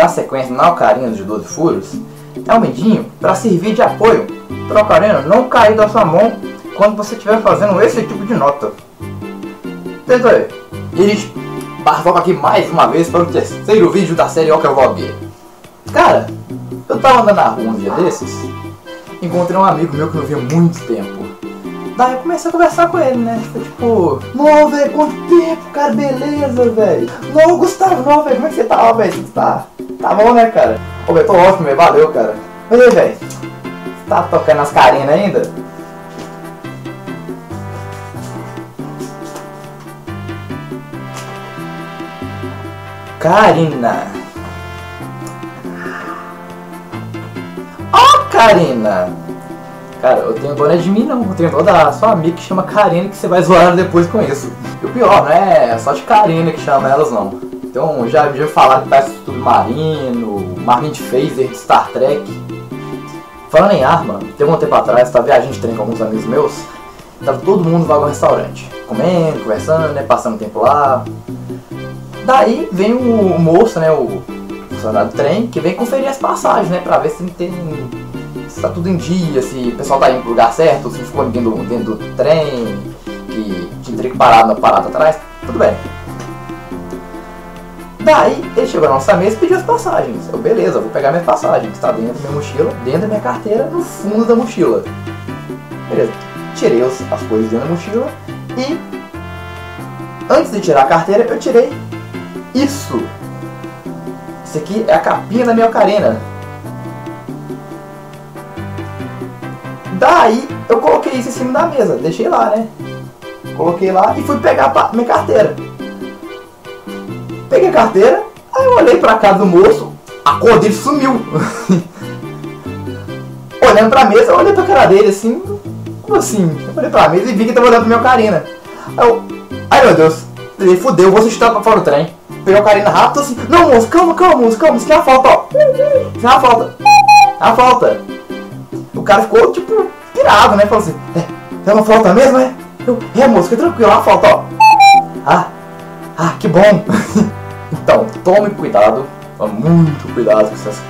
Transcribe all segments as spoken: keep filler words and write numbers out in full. dar sequência na alcarina de doze furos, é um midinho para servir de apoio para a alcarina não cair da sua mão quando você estiver fazendo esse tipo de nota. Tenta. E a gente partiu aqui mais uma vez para o terceiro vídeo da série Oca Vlog. Cara, eu tava andando na rua um dia desses, encontrei um amigo meu que eu não via há muito tempo. Daí eu comecei a conversar com ele, né? Foi tipo, não, velho, quanto tempo, cara, beleza, velho. Não, Gustavo, não, velho, como é que você tá, velho? Você tá, tá bom, né, cara? Ô, velho, tô ótimo, velho, valeu, cara. Mas aí, velho, tá tocando as carinas ainda? Carina. Ó, oh, Carina. Cara, eu tenho dó não é de mim não, eu tenho dó da sua amiga que chama Karina, que você vai zoar depois com isso. E o pior, não é só de Karina que chama elas não. Então já já falaram que parece submarino, Marmin de Phaser, de Star Trek. Falando em arma, teve um tempo atrás, eu tava viajando de trem com alguns amigos meus, tava todo mundo no vagão restaurante, comendo, conversando, né, passando tempo lá. Daí vem o moço, né, o funcionário do trem, que vem conferir as passagens, né, pra ver se não tem... se tá tudo em dia, se o pessoal tá indo pro lugar certo, se não ficou ninguém do, dentro do trem, que tinha entregue parado na parada atrás, tudo bem. Daí ele chegou na nossa mesa e pediu as passagens. Eu, beleza, vou pegar minhas passagens, que tá dentro da minha mochila, dentro da minha carteira, no fundo da mochila. Beleza, tirei as, as coisas dentro da mochila e, antes de tirar a carteira, eu tirei isso. Isso aqui é a capinha da minha alcarina. Daí eu coloquei isso em cima da mesa, deixei lá, né? Coloquei lá e fui pegar a minha carteira. Peguei a carteira, aí eu olhei pra cara do moço, a cor dele sumiu. Olhando pra mesa, eu olhei pra cara dele assim, como assim? Eu olhei pra mesa e vi que tava olhando pra minha alcarina. Aí eu, ai meu Deus, ele fudeu, eu vou chutar pra fora do trem. Peguei a alcarina rápido assim, não moço, calma, calma, moço, calma, isso aqui é a falta, ó. Isso é a falta, é a falta. O cara ficou, tipo, pirado, né? Falou assim, é, é uma falta mesmo, é? Eu, é, moço, fica tranquilo, é uma falta, ó. Ah, ah, que bom. Então, tome cuidado, tome muito cuidado com essas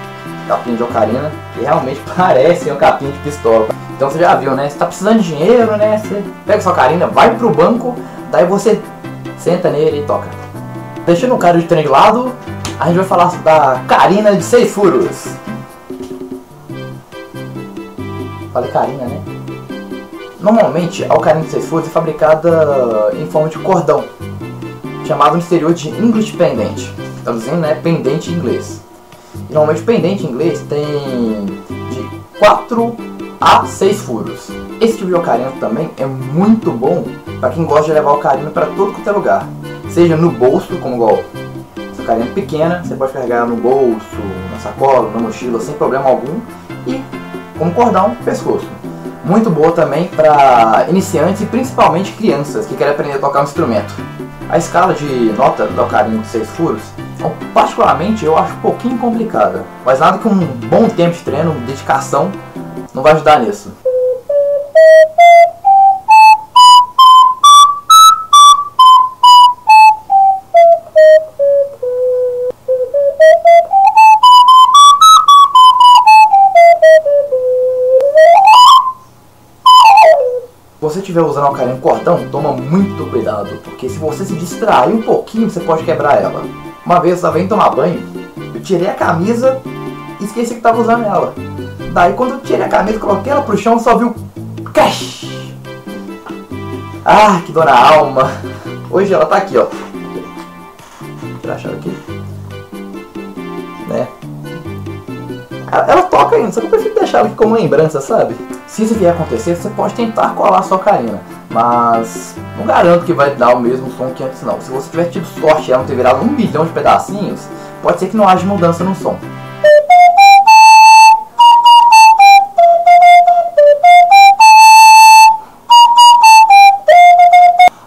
capinhas de ocarina, que realmente parecem uma capinha de pistola. Então você já viu, né? Você tá precisando de dinheiro, né? Você pega sua ocarina, vai pro banco, daí você senta nele e toca. Deixando o cara de trem de lado, a gente vai falar da carina de seis furos. Falei carina, né? Normalmente, a alcarina de seis furos é fabricada em forma de cordão, chamado no exterior de English Pendant. Traduzindo, né? Pendente em inglês. E, normalmente, o pendente em inglês tem de quatro a seis furos. Esse tipo de alcarina também é muito bom para quem gosta de levar alcarina para todo quanto é lugar. Seja no bolso, como igual essa alcarina pequena, você pode carregar no bolso, na sacola, na mochila, sem problema algum. E como cordão, pescoço. Muito boa também para iniciantes e principalmente crianças que querem aprender a tocar um instrumento. A escala de nota da alcarina de seis furos, particularmente eu acho um pouquinho complicada, mas nada que um bom tempo de treino, dedicação, não vai ajudar nisso. Se você estiver usando a alcarina em cordão, toma muito cuidado, porque se você se distrair um pouquinho, você pode quebrar ela. Uma vez eu estava indo tomar banho, eu tirei a camisa e esqueci que estava usando ela. Daí quando eu tirei a camisa e coloquei ela pro chão, só viu cash! Ah, que dor na alma! Hoje ela tá aqui, ó. Vou tirar a chave aqui. Né? Ela toca ainda, só que eu prefiro deixar ela aqui como lembrança, sabe? Se isso vier acontecer, você pode tentar colar a sua alcarina, mas não garanto que vai dar o mesmo som que antes não. Se você tiver tido sorte e ela não ter virado um milhão de pedacinhos, pode ser que não haja mudança no som.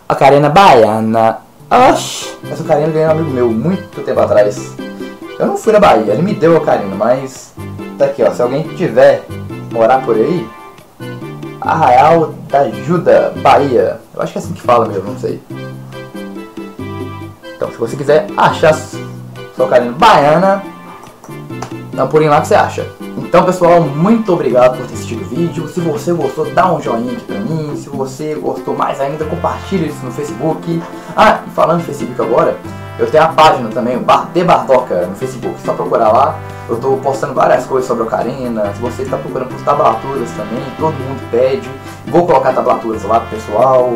A alcarina baiana. Oxi! Essa alcarina ganhou um amigo meu muito tempo atrás. Eu não fui na Bahia, ele me deu a alcarina, mas tá aqui, ó. Se alguém tiver morar por aí, Arraial da Ajuda, Bahia. Eu acho que é assim que fala mesmo, não sei. Então, se você quiser achar sua alcarina baiana, dá um pulinho lá que você acha. Então pessoal, muito obrigado por ter assistido o vídeo. Se você gostou, dá um joinha aqui pra mim. Se você gostou mais ainda, compartilha isso no Facebook. Ah, e falando de Facebook agora, eu tenho a página também, o Bar de Bardoca, no Facebook. Só procurar lá. Eu tô postando várias coisas sobre ocarina. Se você está procurando por tablaturas também, todo mundo pede. Vou colocar tablaturas lá pro pessoal.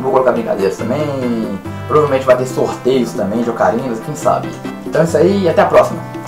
Vou colocar brincadeiras também. Provavelmente vai ter sorteios também de ocarinas, quem sabe. Então é isso aí e até a próxima.